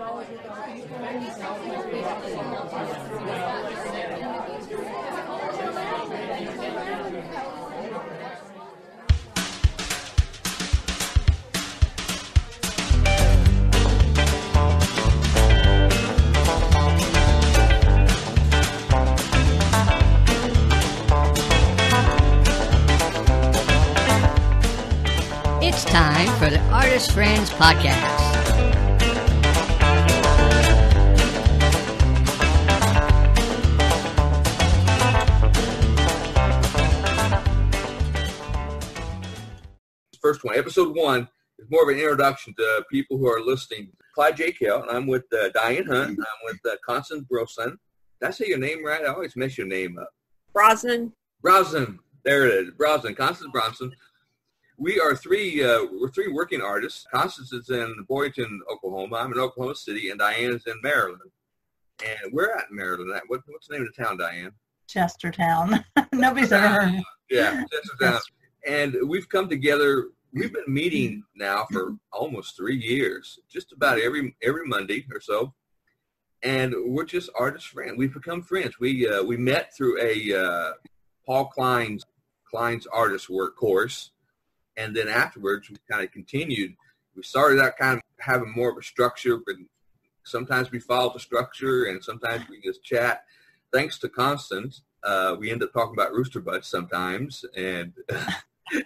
It's time for the Artist Friends Podcast. First one, episode one, is more of an introduction to people who are listening. Clyde J. Kell, and I'm with Diane Hunt, and I'm with Constance Brosnan. Did I say your name right? I always mess your name up. Brosnan. There it is. Brosnan. Constance Brosnan. We are three working artists. Constance is in Boyerton, Oklahoma. I'm in Oklahoma City, and Diane is in Maryland. And we're out in Maryland. What's the name of the town, Diane? Chestertown. Nobody's ever heard. Yeah, Chestertown. And we've come together. We've been meeting now for almost 3 years, just about every Monday or so. And we're just artist friends. We've become friends. We met through a Paul Klein's artist work course. And then afterwards, we kind of continued. We started out kind of having more of a structure, but sometimes we followed the structure, and sometimes we just chat. Thanks to Constance, we end up talking about rooster butts sometimes. And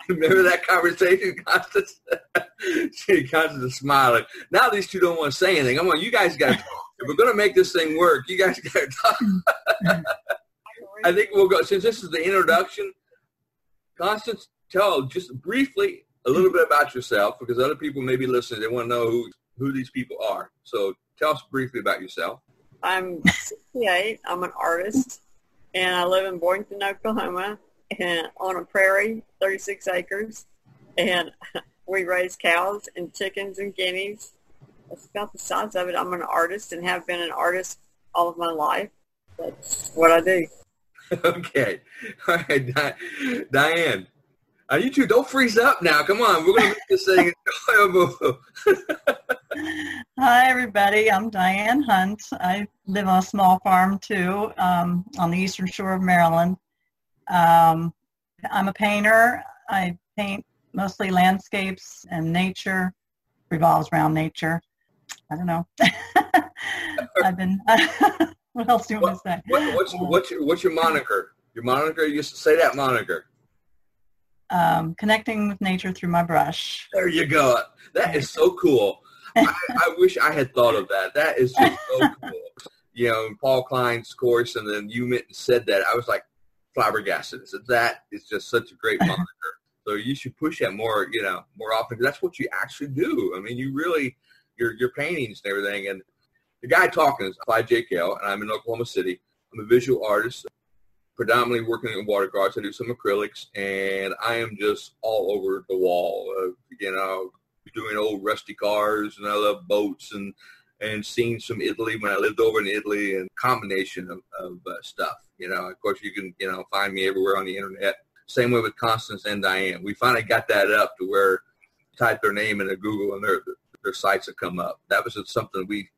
remember that conversation, Constance? Constance is smiling. Now these two don't want to say anything. I'm like, you guys got to talk. If we're going to make this thing work, you guys got to talk. I think we'll go, since this is the introduction, Constance, tell just briefly a little bit about yourself, because other people may be listening. They want to know who these people are. So tell us briefly about yourself. I'm 68. I'm an artist, and I live in Boyerton, Oklahoma, and on a prairie, 36 acres, and we raise cows and chickens and guineas. That's about the size of it. I'm an artist and have been an artist all of my life. That's what I do. Okay. All right, Diane. You two, don't freeze up now. Come on. We're going to make this thing enjoyable. Hi, everybody. I'm Diane Hunt. I live on a small farm, too, on the eastern shore of Maryland. I'm a painter. I paint mostly landscapes and nature, revolves around nature. I don't know. What else do you want to say? What's your moniker? Your moniker? You used to say that moniker. Connecting with nature through my brush. There you go. That is so cool. I wish I had thought of that. That is just so cool. You know, in Paul Klein's course, and then you said that, I was like flabbergasted. So that is just such a great moniker. So you should push that more, you know, more often. That's what you actually do. I mean, you really, your paintings and everything. And the guy talking is Clyde J. Kell, and I'm in Oklahoma City. I'm a visual artist, predominantly working in watercolors. I do some acrylics, and I am just all over the wall, doing old rusty cars, and I love boats, and seeing some Italy when I lived over in Italy, and combination of stuff. Of course, you can, find me everywhere on the internet. Same way with Constance and Diane. We finally got that up to where you type their name into Google, and their sites have come up. That was just something we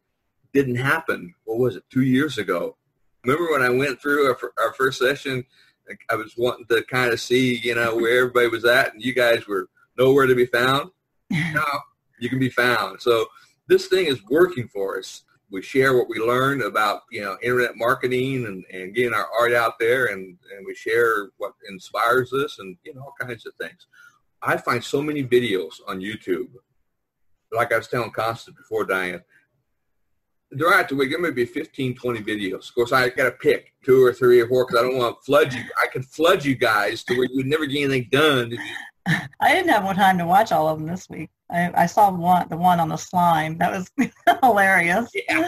didn't happen. What was it? 2 years ago. Remember when I went through our first session, I was wanting to kind of see, where everybody was at, and you guys were nowhere to be found? Now you can be found. So this thing is working for us. We share what we learn about, internet marketing and getting our art out there, and we share what inspires us and, all kinds of things. I find so many videos on YouTube. Like I was telling Constance before, Diane, throughout the week, there may be 15, 20 videos. Of course, I got to pick 2 or 3 or 4 because I don't want to flood you. I can flood you guys to where you'd never get anything done. I didn't have more time to watch all of them this week. I saw the one on the slime. That was hilarious. Yeah.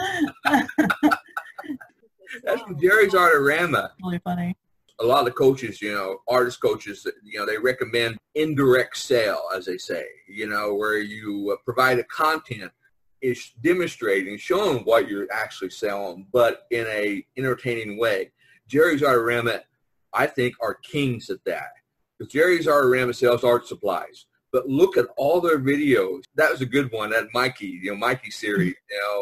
That's from Jerry's Artarama. Really funny. A lot of the coaches, artist coaches, they recommend indirect sale, as they say, where you provide a content is demonstrating, showing what you're actually selling, but in a entertaining way. Jerry's Artarama, I think, are kings at that. Because Jerry's Artarama sells art supplies. But look at all their videos. That was a good one, that Mikey, Mikey series.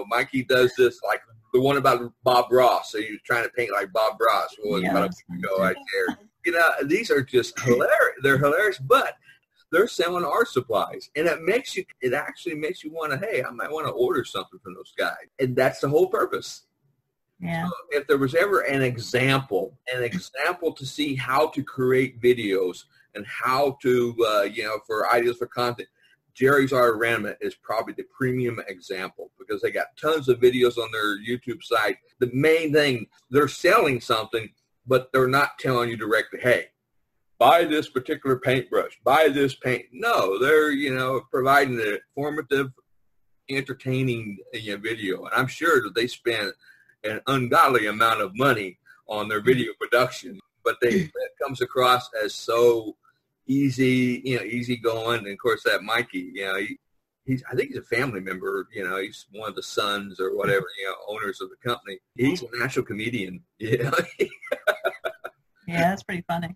Mikey does this, like the one about Bob Ross. So you're trying to paint like Bob Ross. Well, yeah, about a go right there. These are just hilarious. They're hilarious, but they're selling art supplies. And it makes you, it actually makes you want to, hey, I might want to order something from those guys. And that's the whole purpose. Yeah. So if there was ever an example to see how to create videos and how to, for ideas for content, Jerry's Artarama is probably the premium example because they got tons of videos on their YouTube site. The main thing, they're selling something, but they're not telling you directly, hey, buy this particular paintbrush, buy this paint. No, they're, providing an informative, entertaining video. And I'm sure that they spend an ungodly amount of money on their video production, but it comes across as so easy, easy going. And of course that Mikey, he's, I think he's a family member, he's one of the sons or whatever, owners of the company. He's a natural comedian. Yeah. Yeah. That's pretty funny.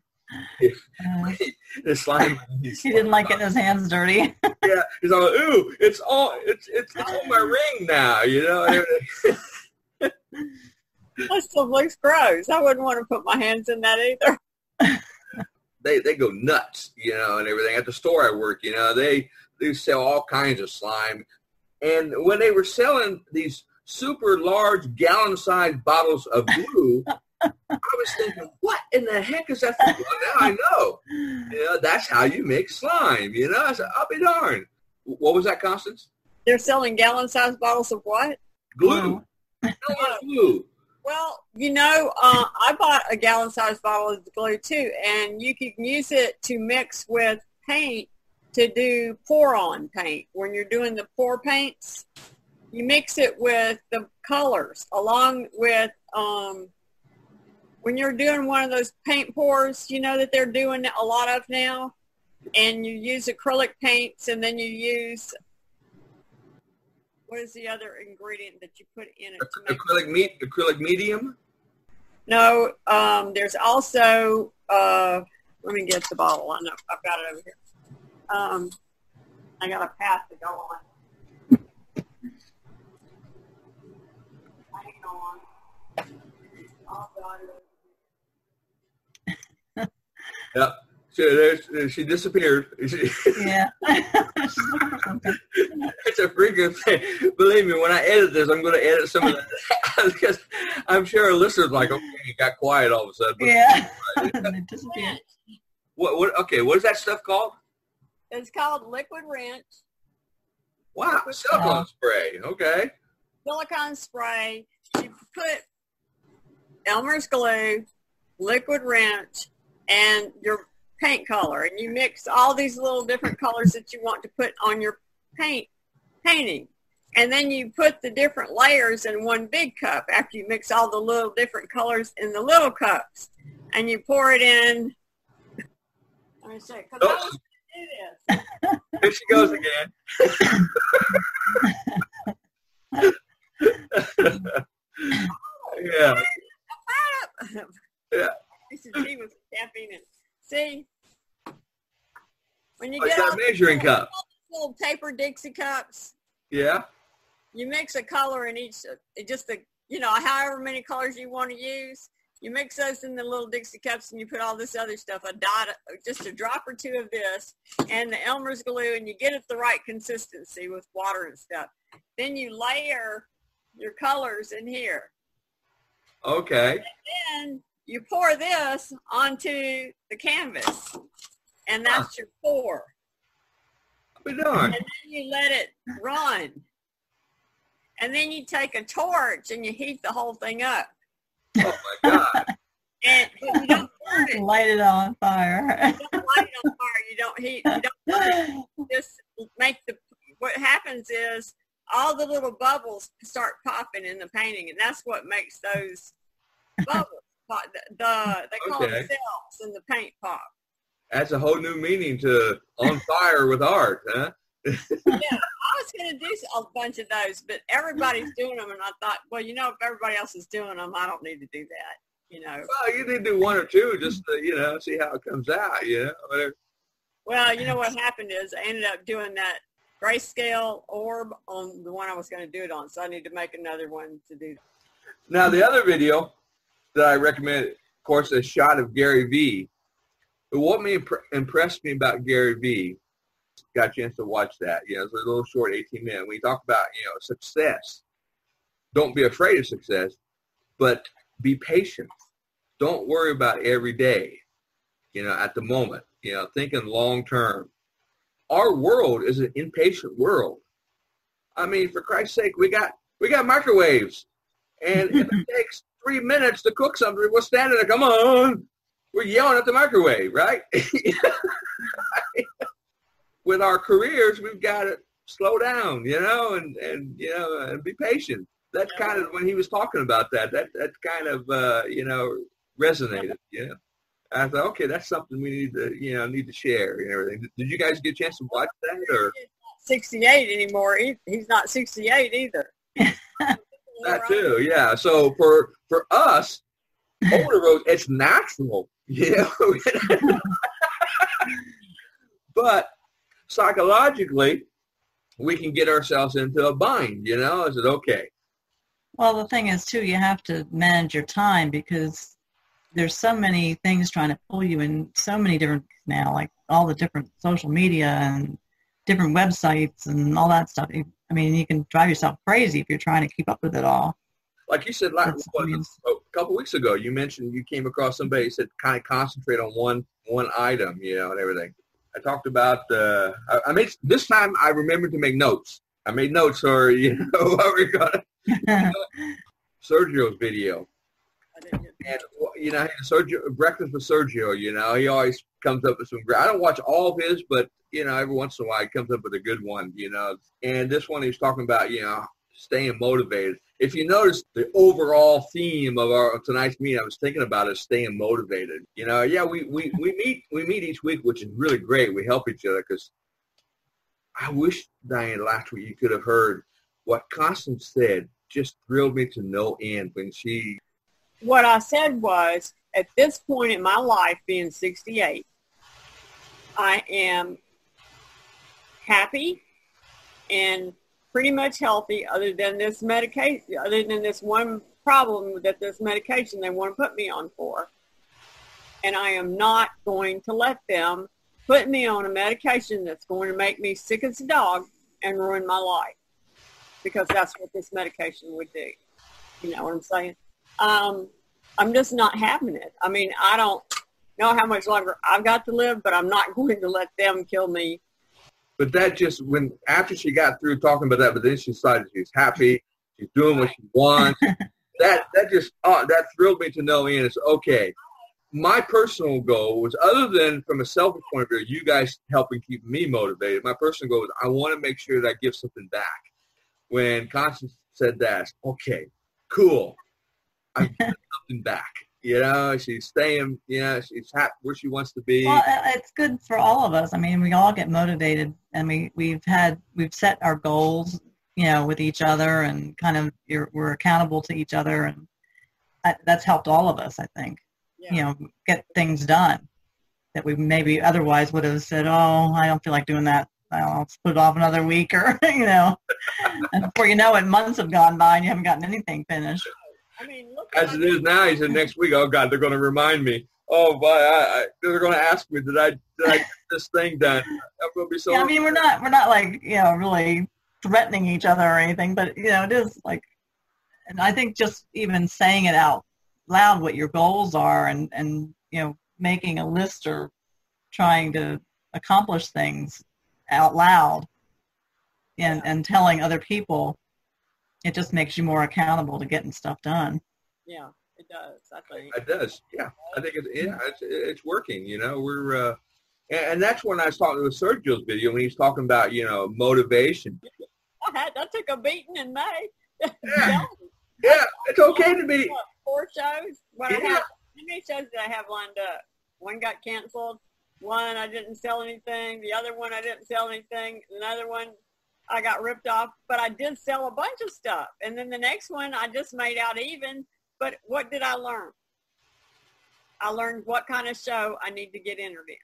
It's like, he didn't like getting his hands dirty. Yeah. He's all, ooh, it's on my ring now, That's so gross. I wouldn't want to put my hands in that either. They go nuts, and everything. At the store I work, they sell all kinds of slime. And when they were selling these super large gallon-sized bottles of glue, I was thinking, what in the heck is that for? Well, now I know. That's how you make slime, I said, I'll be darned. What was that, Constance? They're selling gallon-sized bottles of what? Glue. Glue. Well, I bought a gallon-sized bottle of the glue, too, and you can use it to mix with paint to do pour-on paint. When you're doing the pour paints, you mix it with the colors along with when you're doing one of those paint pours, that they're doing a lot of now, and you use acrylic paints, and then you use – what is the other ingredient that you put in it? Acrylic medium? No, there's also, let me get the bottle. I've got it over here. I got a path to go on. Yeah. She disappeared. Yeah. It's a freaking thing. Believe me, when I edit this, I'm going to edit some of that. Because I'm sure our listeners like, okay, you got quiet all of a sudden. Yeah. It disappeared. What is that stuff called? It's called liquid wrench. Wow, liquid silicone spray. Okay. Silicone spray. You put Elmer's glue, liquid wrench, and your paint color, and you mix all these little different colors that you want to put on your painting, and then you put the different layers in one big cup after you mix all the little different colors in the little cups, and you pour it in. Let me see, because I was going to do this. Here she goes again. Yeah. Yeah. This is tea with caffeine in. See, when you get that measuring cup, little paper Dixie cups. Yeah. You mix a color in each, however many colors you want to use. You mix those in the little Dixie cups, and you put all this other stuff, just a drop or two of this, and the Elmer's glue, and you get it the right consistency with water and stuff. Then you layer your colors in here. Okay. And then you pour this onto the canvas, and that's your pour. I'll be darned. And then you let it run. And then you take a torch, and you heat the whole thing up. Oh, my God. And you don't burn it. Light it on fire. You don't light it on fire. You don't heat. You don't burn it. You just what happens is all the little bubbles start popping in the painting, and that's what makes those bubbles. They call themselves in the paint pop. That's a whole new meaning to on fire with art, huh? Yeah, I was going to do a bunch of those, but everybody's doing them, and I thought, well, if everybody else is doing them, I don't need to do that, Well, you need to do one or two just to, see how it comes out, whatever. Well, you know what happened is I ended up doing that grayscale orb on the one I was going to do it on, so I need to make another one to do. Now, the other video that I recommend, of course, a shot of Gary Vee. But what impressed me about Gary Vee, got a chance to watch that. You know, it's a little short 18-minute. We talk about, you know, success. Don't be afraid of success, but be patient. Don't worry about every day, you know, at the moment. You know, thinking long term. Our world is an impatient world. I mean, for Christ's sake, we got microwaves, and if it takes 3 minutes to cook something, we're standing there. Come on, we're yelling at the microwave, right? With our careers, we've got to slow down, you know, and be patient. That's kind of when he was talking about that. That kind of you know, resonated. Yeah. You know? I thought, okay, that's something we need to share and everything. Did you guys get a chance to watch that? Or? He's not 68 anymore. He's not 68 either. That too, yeah. So for us, older roads, it's natural, you know. But psychologically, we can get ourselves into a bind, you know. Is it okay? Well, the thing is, too, you have to manage your time because there's so many things trying to pull you in so many different now, like all the different social media and different websites and all that stuff. I mean, you can drive yourself crazy if you're trying to keep up with it all. Like you said a couple weeks ago, you mentioned you came across somebody who said kind of concentrate on one item, you know, and everything. I talked about this time I remembered to make notes. I made notes or, you know, what we're going to, you know, Sergio's video. And, you know, Sergio, Breakfast with Sergio, you know, he always comes up with some great. I don't watch all of his, but, you know, every once in a while he comes up with a good one, you know. And this one he's talking about, you know, staying motivated. If you notice, the overall theme of our tonight's meeting I was thinking about is staying motivated. You know, yeah, we meet each week, which is really great. We help each other because I wish, Diane, last week you could have heard what Constance said. Just thrilled me to no end when she... What I said was, at this point in my life, being 68, I am happy and pretty much healthy other than this one problem that this medication they want to put me on for. And I am not going to let them put me on a medication that's going to make me sick as a dog and ruin my life, because that's what this medication would do. You know what I'm saying? I'm just not having it. I mean, I don't know how much longer I've got to live, but I'm not going to let them kill me. But that just, when, after she got through talking about that, but then she decided she's happy, she's doing what she wants. that thrilled me to no end. It's okay. My personal goal was, other than from a selfish point of view, you guys helping keep me motivated, my personal goal was I want to make sure that I give something back. When Constance said that, okay, cool. I get something back, you know. She's staying, you know, she's happy where she wants to be. Well, it's good for all of us. I mean, we all get motivated, and we've set our goals, you know, with each other, and kind of we're accountable to each other, and that's helped all of us, I think. Yeah. You know, get things done that we maybe otherwise would have said, oh, I don't feel like doing that. I'll put it off another week, or you know, and before you know it, months have gone by and you haven't gotten anything finished. I mean, look as it is now. He said next week, oh God, they're going to remind me. Oh, boy, they're going to ask me, did I get this thing done? I'm going to be so. Yeah, I mean, we're not like, you know, really threatening each other or anything, but you know, it is like, and I think just even saying it out loud what your goals are, and you know, making a list or trying to accomplish things out loud, and telling other people. It just makes you more accountable to getting stuff done. Yeah, it does. I think it does. Yeah, I think it's working. You know, we're and that's when I was talking with Sergio's video when he's talking about, you know, motivation. That took a beating in May. Yeah, yeah, it's okay to be. What, 4 shows? What, yeah. How many shows did I have lined up? One got canceled. One I didn't sell anything. The other one I didn't sell anything. Another one. I got ripped off, but I did sell a bunch of stuff. And then the next one, I just made out even. But what did I learn? I learned what kind of show I need to get entered in.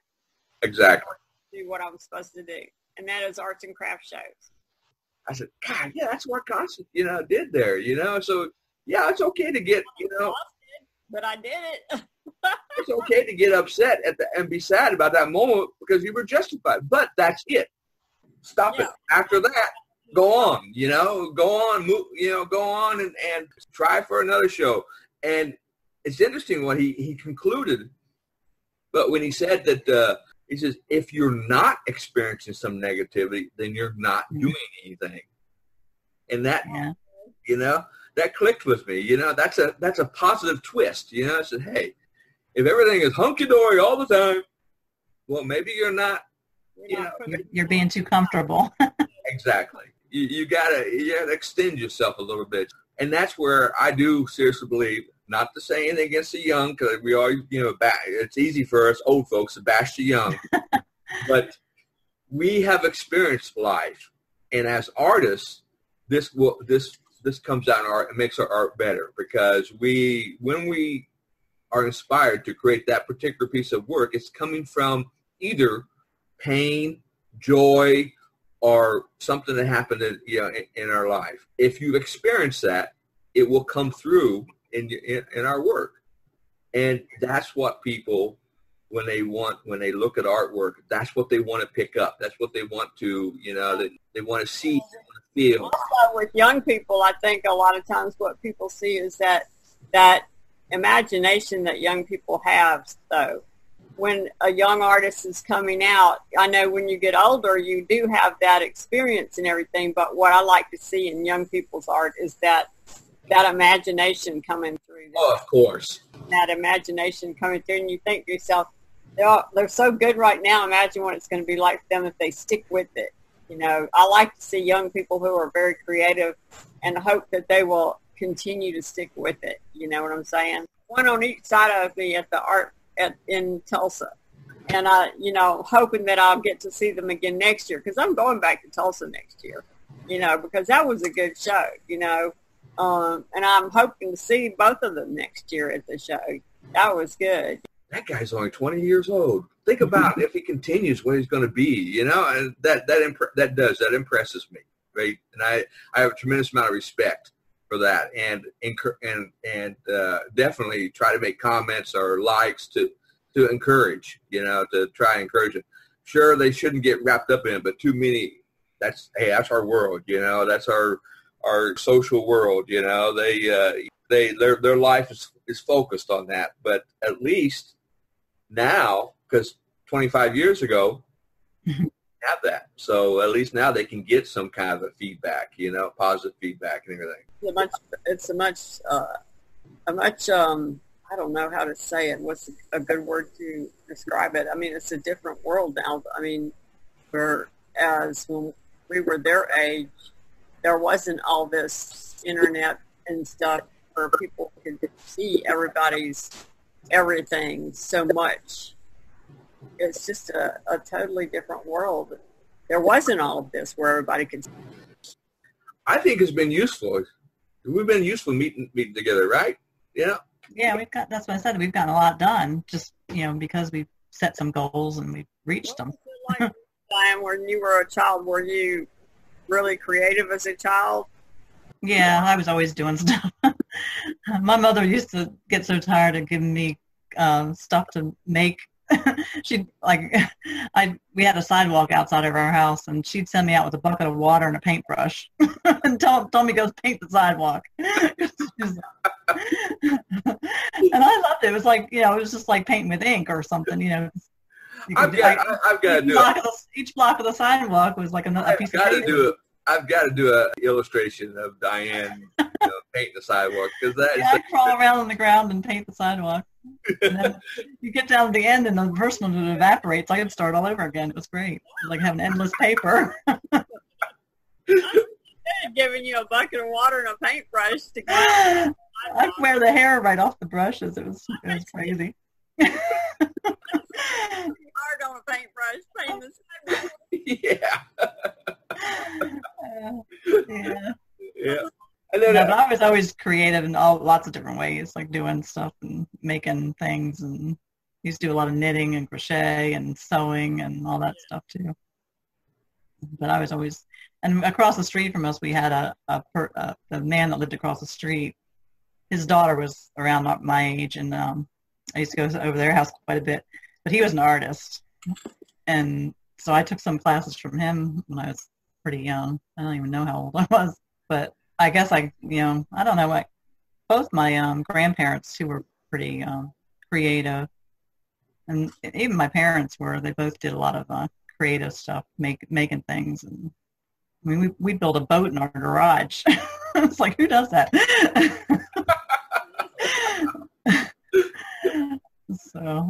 Exactly. do what I was supposed to do, and that is arts and craft shows. I said, God, yeah, that's what Constance, you know, did there, you know. So, yeah, it's okay to get, you know. But I did it. It's okay to get upset at the, and be sad about that moment because you were justified. But that's it. Stop it. After that, go on, you know. Go on, move, you know, go on and try for another show. And it's interesting what he concluded. But when he said that, he says, if you're not experiencing some negativity, then you're not doing anything. And that, you know, that clicked with me. You know, that's a positive twist. You know, I said, hey, if everything is hunky-dory all the time, well, maybe you're not, you know. You're being too comfortable. Exactly. You gotta extend yourself a little bit. And that's where I do seriously believe, not to say anything against the young, because we are, you know, it's easy for us old folks to bash the young. But we have experienced life, and as artists, this comes out in art and makes our art better, because when we are inspired to create that particular piece of work, it's coming from either pain, joy, or something that happened in, you know, in our life. If you've experienced that, it will come through in our work. And that's what people, when they look at artwork, that's what they want to pick up. That's what they want to, you know, they want to see, they want to feel. Also with young people, I think a lot of times what people see is that imagination that young people have. So when a young artist is coming out, I know when you get older, you do have that experience and everything, but what I like to see in young people's art is that imagination coming through. Oh, of course. That imagination coming through, and you think to yourself, they're so good right now, imagine what it's going to be like for them if they stick with it. You know, I like to see young people who are very creative and hope that they will continue to stick with it. You know what I'm saying? One on each side of me at the art in Tulsa. And I, you know, hoping that I'll get to see them again next year, because I'm going back to Tulsa next year, you know, because that was a good show, you know. And I'm hoping to see both of them next year at the show. That was good. That guy's only 20 years old. Think about if he continues what he's going to be, you know, and that impresses me, right? And I have a tremendous amount of respect for that, and definitely try to make comments or likes to encourage, you know, to try and encourage it. Sure, they shouldn't get wrapped up in it, but too many. That's our world, you know. That's our social world, you know. Their life is focused on that. But at least now, because 25 years ago, have that. So at least now they can get some kind of a feedback, you know, positive feedback and everything. It's a much I don't know how to say it. What's a good word to describe it? I mean, it's a different world now. I mean, whereas when we were their age, there wasn't all this internet and stuff where people could see everybody's everything so much. It's just a totally different world. There wasn't all of this where everybody could. I think it's been useful. We've been useful meeting together, right? Yeah. Yeah, that's what I said. We've gotten a lot done, just, you know, because we've set some goals and we've reached them. Like, Diane, when you were a child, were you really creative as a child? Yeah, I was always doing stuff. My mother used to get so tired of giving me stuff to make. We had a sidewalk outside of our house, and she'd send me out with a bucket of water and a paintbrush and told me go paint the sidewalk. And I loved it. It was like, you know, it was just like painting with ink or something, you know. Each block of the sidewalk was like another piece of paper. I've got to do an illustration of Diane, you know, painting the sidewalk. I crawl around on the ground and paint the sidewalk. And then you get down to the end and the first one evaporates. I could start all over again. It was great. It was like having endless paper. Giving you a bucket of water and a paintbrush to go. I'd wear the hair right off the brushes. It was crazy. Hard on a paintbrush, paint the sidewalk. Yeah. And then, but I was always creative in lots of different ways, like doing stuff and making things and You used to do a lot of knitting and crochet and sewing and all that stuff too. But I was always, and across the street from us, we had the man that lived across the street. His daughter was around my age, and I used to go over their house quite a bit. But he was an artist, and so I took some classes from him when I was pretty young. I don't even know how old I was, but I guess I don't know. Both my grandparents, who were pretty creative, and even my parents were. They both did a lot of creative stuff, making things. And I mean, we built a boat in our garage. It's like, who does that? So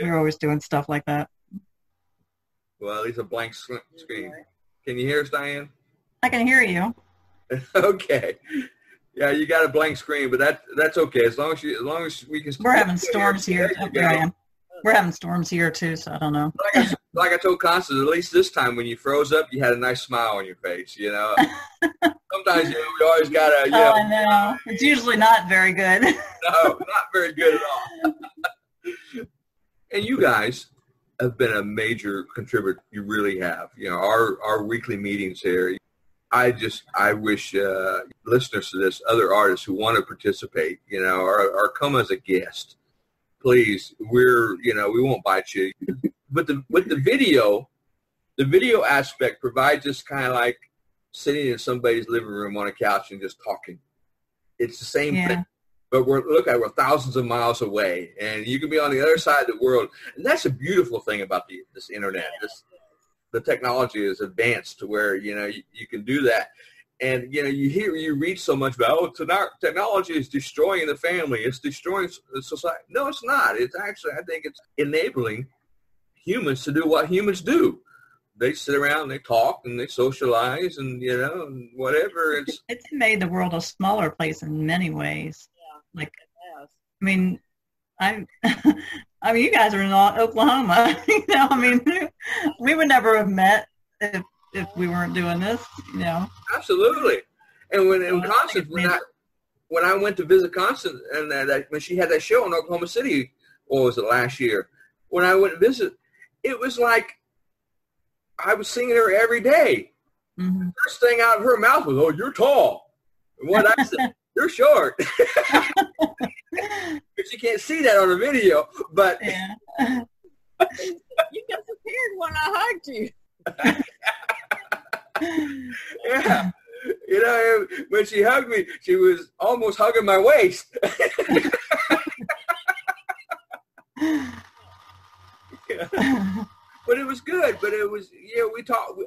we were always doing stuff like that. Well, at least a blank screen. Can you hear us, Diane? I can hear you. Okay. Yeah, you got a blank screen, but that's okay. As long as we can. We're having storms here. We're having storms here too, so I don't know. Like I told Constance, at least this time when you froze up, you had a nice smile on your face. You know, sometimes you always gotta. I know. It's usually not very good. No, not very good at all. And you guys have been a major contributor. You really have. You know, our weekly meetings here. I wish listeners to this, other artists who want to participate, you know, or come as a guest. Please, we won't bite you. But with the video, the video aspect provides us kind of like sitting in somebody's living room on a couch and just talking. It's the same thing. But we're thousands of miles away, and you can be on the other side of the world. And that's a beautiful thing about this internet. The technology is advanced to where, you can do that. And, you read so much about, technology is destroying the family. It's destroying society. No, it's not. It's actually, I think it's enabling humans to do what humans do. They sit around, they talk, and they socialize, and, and whatever. It's made the world a smaller place in many ways. Yeah, like, I mean, you guys are in Oklahoma. We would never have met if we weren't doing this. Absolutely. And when I went to visit Constance, and when she had that show in Oklahoma City, what was it, last year? When I went to visit, it was like I was seeing her every day. Mm-hmm. The first thing out of her mouth was, "Oh, you're tall," and what I said, "You're short." But you can't see that on a video, but yeah. You disappeared when I hugged you. Yeah. When she hugged me, she was almost hugging my waist. Yeah. But it was good. But it was, we talked,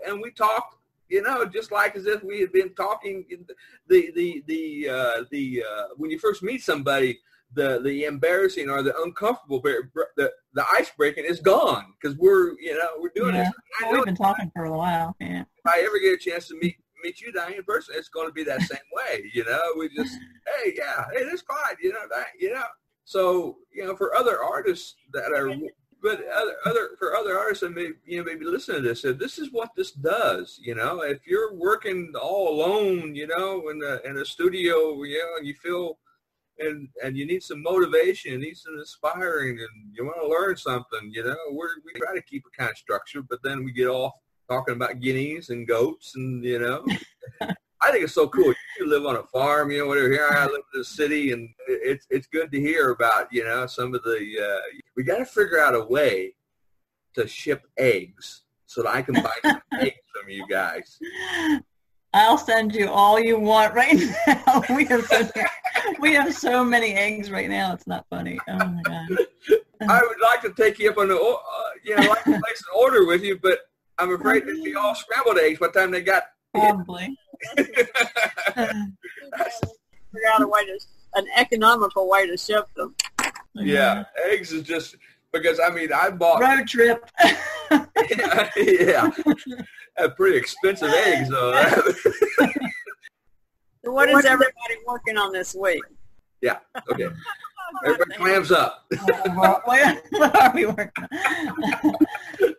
just like as if we had been talking. When you first meet somebody, the embarrassing or the uncomfortable, the ice breaking is gone because we're doing this. We've been talking for a while. Yeah. If I ever get a chance to meet you, Diane, in person, it's going to be that same way. We just hey, this Clyde, that. So for other artists that are, but other artists that may maybe listen to this, this is what this does. If you're working all alone, in a studio, and you feel. And you need some motivation, you need some inspiring, and you want to learn something, We try to keep a kind of structure, but then we get off talking about guineas and goats and, I think it's so cool. You live on a farm, whatever. Here I live in the city, and it's good to hear about, some of the we got to figure out a way to ship eggs so that I can buy some eggs from you guys. I'll send you all you want right now. We have so many eggs right now. It's not funny. Oh my God! I would like to take you up on the like to place an order with you, but I'm afraid they'd be all scrambled eggs by the time they got. Probably. Figure out an economical way to ship them. Yeah, eggs is just because I bought road trip. Yeah. Pretty expensive eggs, though. So what is everybody working on this week? Yeah, okay. Everybody clams up. What are we working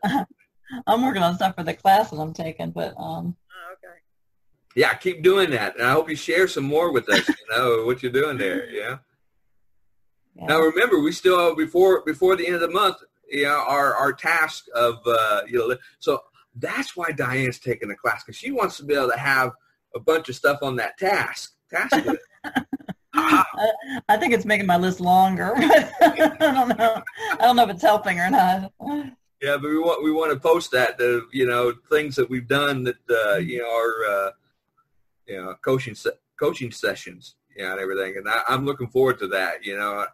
on? I'm working on stuff for the class that I'm taking, but... okay. Yeah, keep doing that, and I hope you share some more with us, what you're doing there, yeah? Yeah. Now remember, we still before the end of the month, you know, our task of you know, so that's why Diane's taking the class, because she wants to be able to have a bunch of stuff on that task list. I think it's making my list longer. I don't know if it's helping or not. Yeah, but we want to post that, the, you know, things that we've done that you know, are you know, coaching sessions, you know, and everything. And I'm looking forward to that, you know.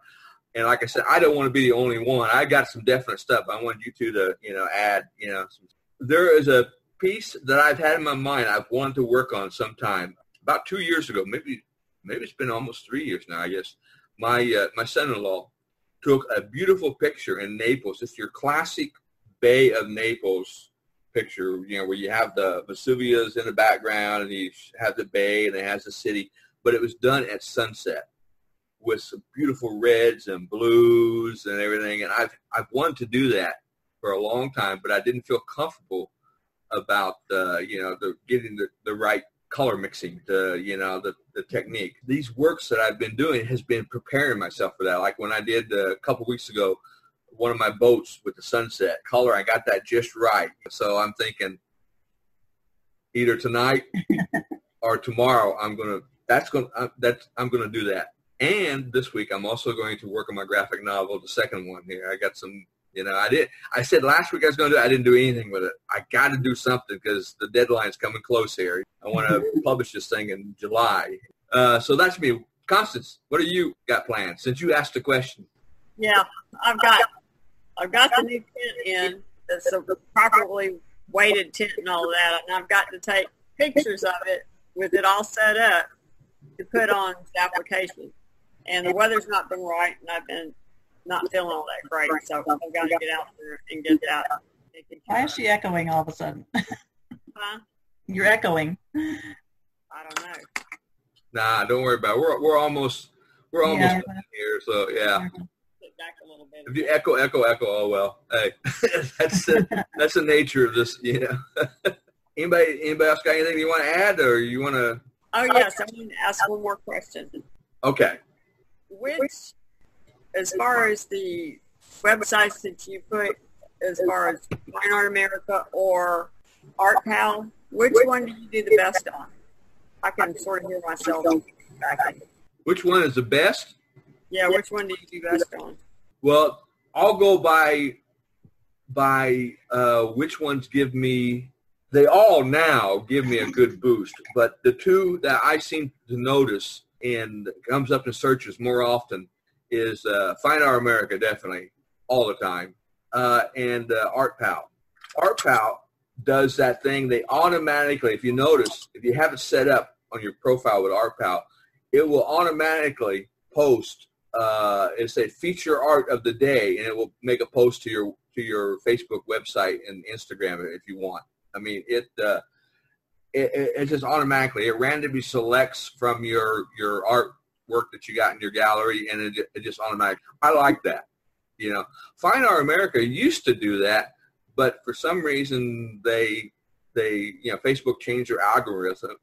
And like I said, I don't want to be the only one. I got some definite stuff I want you two to, you know, add, you know. There is a piece that I've had in my mind I've wanted to work on sometime. About 2 years ago, maybe it's been almost 3 years now, I guess, my son-in-law took a beautiful picture in Naples. It's your classic Bay of Naples picture, you know, where you have the Vesuvius in the background and you have the bay and it has the city. But it was done at sunset with some beautiful reds and blues and everything. And I've wanted to do that for a long time, but I didn't feel comfortable about, you know, getting the right color mixing, the technique. These works that I've been doing has been preparing myself for that. Like when I did a couple weeks ago, one of my boats with the sunset color, I got that just right. So I'm thinking either tonight or tomorrow I'm going to do that. And this week I'm also going to work on my graphic novel, the second one here. I got some, you know, I said last week I was going to do it. I didn't do anything with it. I got to do something because the deadline's coming close here. I want to publish this thing in July. So that's me. Constance, what do you got planned since you asked the question? Yeah, I've got the new tent in. It's a properly weighted tent and all that. And I've got to take pictures of it with it all set up to put on the application. And the weather's not been right, and I've been not feeling all that great. So I've got to get out there and get that. Why is she echoing all of a sudden? Huh? You're echoing. I don't know. Nah, don't worry about it. We're almost done here, so yeah. Back a little bit. If you echo, oh well. Hey, that's the nature of this, you know. Anybody else got anything you want to add, or you want to? Oh yes, I'm going to ask one more question. Okay. Which, as far as the websites that you put, as far as Fine Art America or ArtPal, which one do you do the best on? I can sort of hear myself. Which one is the best? Yeah, which one do you do best on? Well, I'll go by which ones give me, they all now give me a good boost, but the two that I seem to notice and comes up in searches more often is Fine Art America, definitely, all the time, and ArtPal. ArtPal does that thing, they automatically, if you notice, if you have it set up on your profile with ArtPal, it will automatically post, it's a feature art of the day, and it will make a post to your Facebook website and Instagram if you want. I mean, it just automatically, it randomly selects from your artwork that you got in your gallery, and it just automatically. I like that, you know. Fine Art America used to do that, but for some reason they you know, Facebook changed their algorithm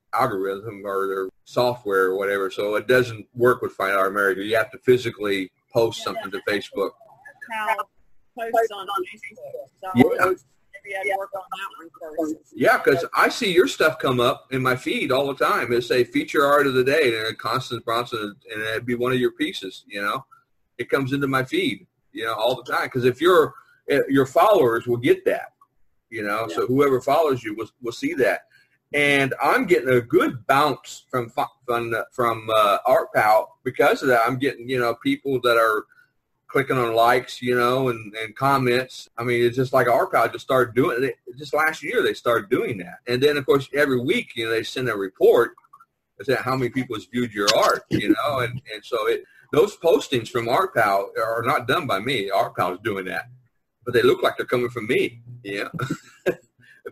or their software or whatever, so it doesn't work with Fine Art America. You have to physically post something to Facebook. Posts on Facebook. So yeah. Maybe I'd work on that one first. Yeah, because I see your stuff come up in my feed all the time. It's a feature art of the day, and Constance Brosnan, and it'd be one of your pieces. You know, it comes into my feed, you know, all the time. Because if your followers will get that, you know, yeah. So whoever follows you will see that. And I'm getting a good bounce from ArtPal because of that. I'm getting, you know, people that are clicking on likes, you know, and comments. I mean, it's just like ArtPal just started doing it. Just last year they started doing that. And then, of course, every week, you know, they send a report as to how many people has viewed your art, you know. And so those postings from ArtPal are not done by me. ArtPal is doing that. But they look like they're coming from me, you know.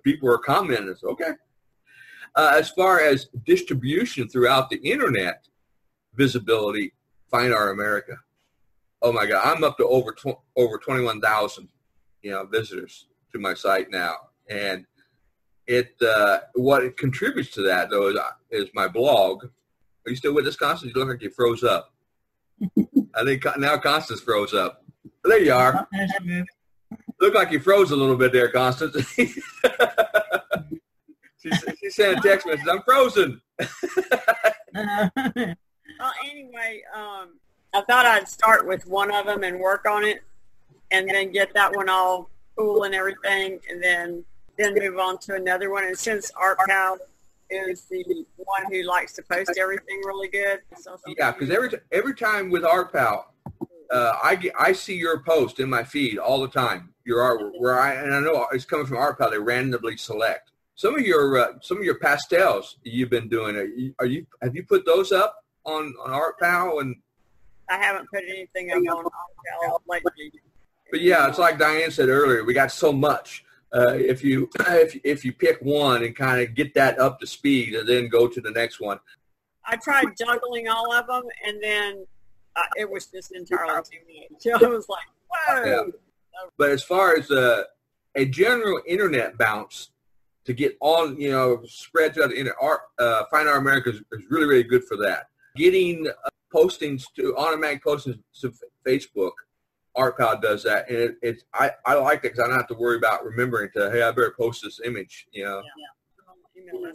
People are commenting. It's okay. As far as distribution throughout the internet, visibility, Fine Art America. Oh my God, I'm up to over 21,000, you know, visitors to my site now, and what it contributes to that though is my blog. Are you still with us, Constance? You look like you froze up. I think now Constance froze up. There you are. Looked like you froze a little bit there, Constance. she sent a text message, I'm frozen. Well, anyway, I thought I'd start with one of them and work on it and then get that one all cool and everything, and then move on to another one. And since ArtPal is the one who likes to post everything really good. Yeah, because every time with ArtPal, I see your post in my feed all the time. Your artwork, and I know it's coming from ArtPal. They randomly select some of your pastels you've been doing. Have you put those up on ArtPal? And I haven't put anything up on ArtPal lately. But yeah, it's like Diane said earlier. We got so much. If you pick one and kind of get that up to speed, and then go to the next one. I tried juggling all of them, and then it was just entirely too much. So I was like, whoa. Yeah. But as far as a general internet bounce to get on, spread throughout the internet, Fine Art America is really, really good for that. Getting automatic postings to Facebook. ArtPal does that, and I like that because I don't have to worry about remembering to, hey, I better post this image, Yeah.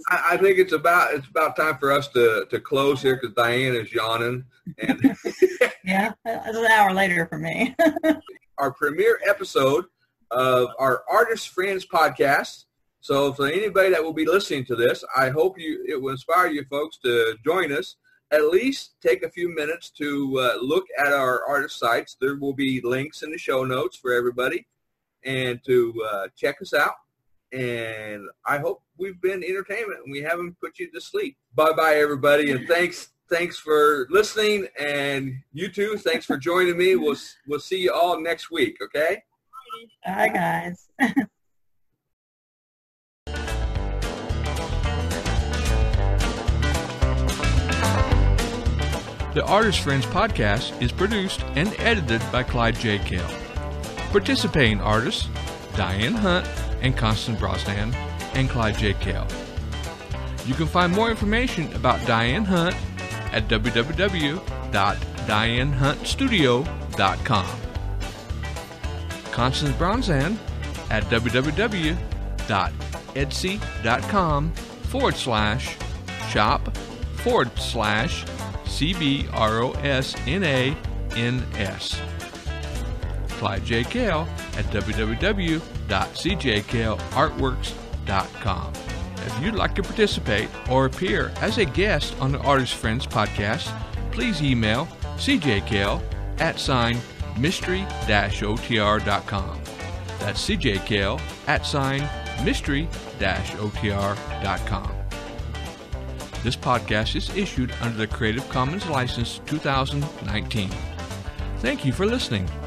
I think it's about time for us to close here because Diane is yawning. And yeah, it's an hour later for me. Our premiere episode of our Artist Friends podcast. So for anybody that will be listening to this, I hope it will inspire you folks to join us. At least take a few minutes to look at our artist sites. There will be links in the show notes for everybody, and to check us out. And I hope we've been entertainment and we haven't put you to sleep. Bye-bye, everybody, and thanks for listening. And you too, thanks for joining me. We'll see you all next week, okay? Bye, guys. The Artist Friends podcast is produced and edited by Clyde J. Kell. Participating artists, Diane Hunt and Constance Brosnan, and Clyde J. Kell. You can find more information about Diane Hunt at www.dianehuntstudio.com. Constance Brosnan at www.etsy.com/shop/CBROSNANS. Clyde J. Kell at www.cjkellartworks.com. If you'd like to participate or appear as a guest on the Artist Friends podcast, please email cjkell@mystery-otr.com. That's cjkell@mystery-otr.com. This podcast is issued under the Creative Commons License 2019. Thank you for listening.